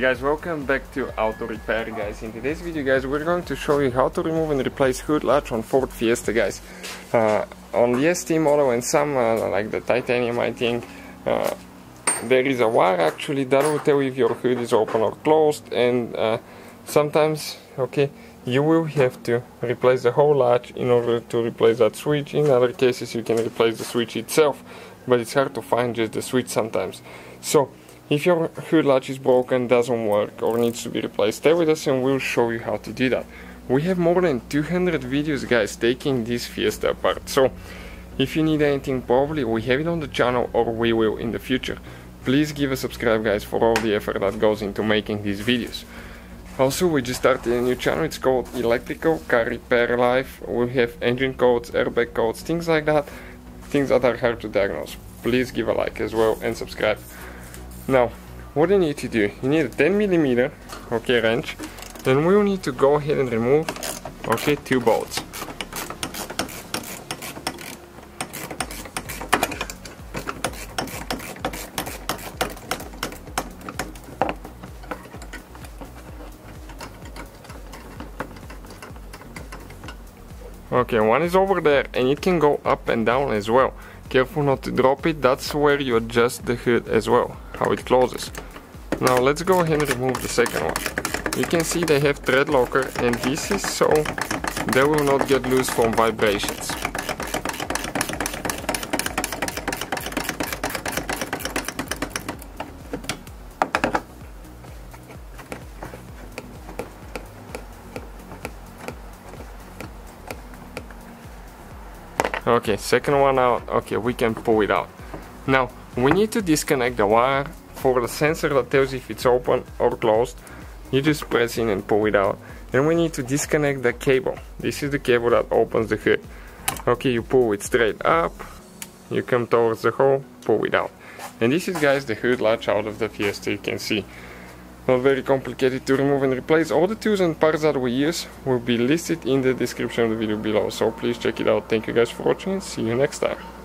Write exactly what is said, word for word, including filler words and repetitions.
Hey guys, welcome back to Auto Repair guys. In today's video guys, we're going to show you how to remove and replace hood latch on Ford Fiesta guys. Uh, on the S T model and some uh, like the titanium I think, uh, there is a wire actually that will tell you if your hood is open or closed, and uh, sometimes, okay, you will have to replace the whole latch in order to replace that switch. In other cases you can replace the switch itself, but it's hard to find just the switch sometimes. So if your hood latch is broken, doesn't work or needs to be replaced, stay with us and we'll show you how to do that. We have more than two hundred videos guys taking this Fiesta apart, so if you need anything, probably we have it on the channel or we will in the future. Please give a subscribe guys for all the effort that goes into making these videos. Also, we just started a new channel, it's called Electrical Car Repair Life. We have engine codes, airbag codes, things like that, things that are hard to diagnose. Please give a like as well and subscribe. Now, what you need to do, you need a ten millimeter okay, wrench, then we'll need to go ahead and remove okay, two bolts. Okay, one is over there and it can go up and down as well. Careful not to drop it, that's where you adjust the hood as well, how it closes. Now let's go ahead and remove the second one. You can see they have thread locker and pieces, so they will not get loose from vibrations. Okay, second one out. Okay, we can pull it out. Now, we need to disconnect the wire for the sensor that tells if it's open or closed. You just press in and pull it out. Then we need to disconnect the cable. This is the cable that opens the hood. Okay, you pull it straight up, you come towards the hole, pull it out. And this is guys the hood latch out of the Fiesta, you can see. Not very complicated to remove and replace. All the tools and parts that we use will be listed in the description of the video below, so please check it out. Thank you guys for watching, see you next time.